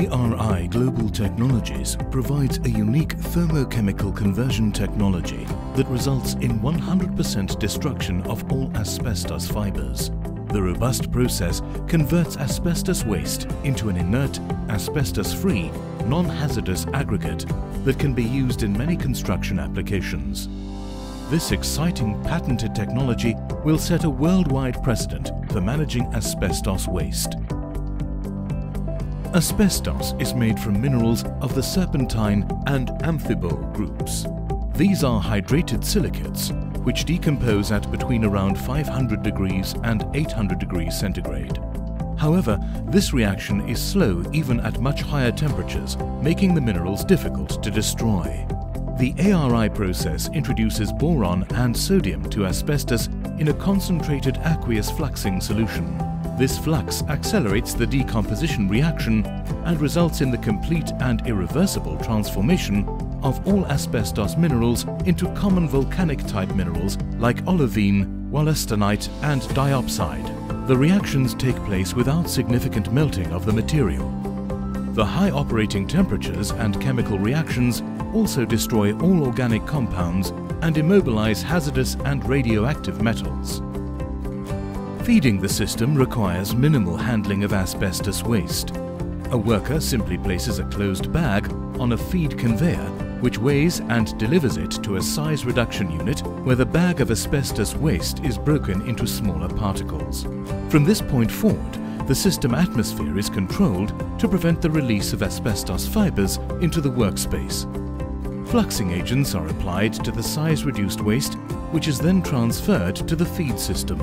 ARI Global Technologies provides a unique thermochemical conversion technology that results in 100% destruction of all asbestos fibers. The robust process converts asbestos waste into an inert, asbestos-free, non-hazardous aggregate that can be used in many construction applications. This exciting patented technology will set a worldwide precedent for managing asbestos waste. Asbestos is made from minerals of the serpentine and amphibole groups. These are hydrated silicates which decompose at between around 500 degrees and 800 degrees centigrade. However, this reaction is slow even at much higher temperatures, making the minerals difficult to destroy. The ARI process introduces boron and sodium to asbestos in a concentrated aqueous fluxing solution. This flux accelerates the decomposition reaction and results in the complete and irreversible transformation of all asbestos minerals into common volcanic-type minerals like olivine, wollastonite and diopside. The reactions take place without significant melting of the material. The high operating temperatures and chemical reactions also destroy all organic compounds and immobilize hazardous and radioactive metals. Feeding the system requires minimal handling of asbestos waste. A worker simply places a closed bag on a feed conveyor which weighs and delivers it to a size reduction unit where the bag of asbestos waste is broken into smaller particles. From this point forward, the system atmosphere is controlled to prevent the release of asbestos fibers into the workspace. Fluxing agents are applied to the size-reduced waste, which is then transferred to the feed system.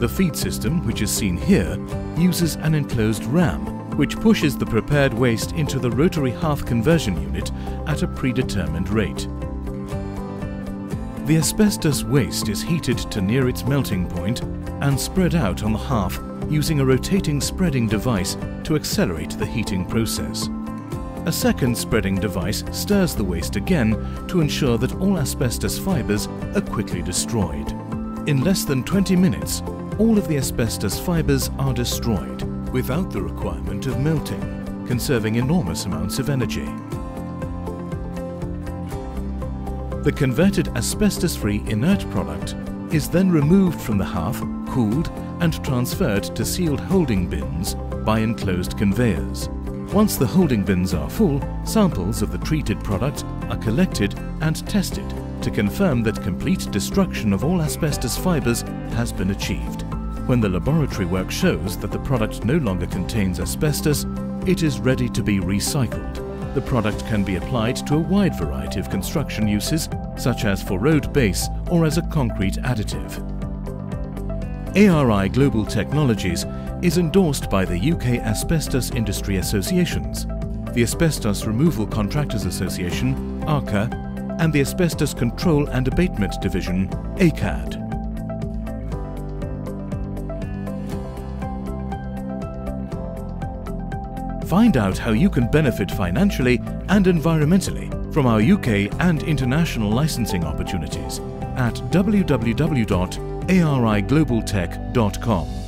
The feed system, which is seen here, uses an enclosed ram, which pushes the prepared waste into the rotary hearth conversion unit at a predetermined rate. The asbestos waste is heated to near its melting point and spread out on the hearth using a rotating spreading device to accelerate the heating process. A second spreading device stirs the waste again to ensure that all asbestos fibers are quickly destroyed. In less than 20 minutes, all of the asbestos fibers are destroyed without the requirement of melting, conserving enormous amounts of energy. The converted asbestos-free inert product is then removed from the hearth, cooled and transferred to sealed holding bins by enclosed conveyors. Once the holding bins are full, samples of the treated product are collected and tested to confirm that complete destruction of all asbestos fibers has been achieved. When the laboratory work shows that the product no longer contains asbestos, it is ready to be recycled. The product can be applied to a wide variety of construction uses, such as for road base or as a concrete additive. ARI Global Technologies is endorsed by the UK Asbestos Industry Associations, the Asbestos Removal Contractors Association, ARCA, and the Asbestos Control and Abatement Division, ACAD. Find out how you can benefit financially and environmentally from our UK and international licensing opportunities at www.ariglobaltech.com.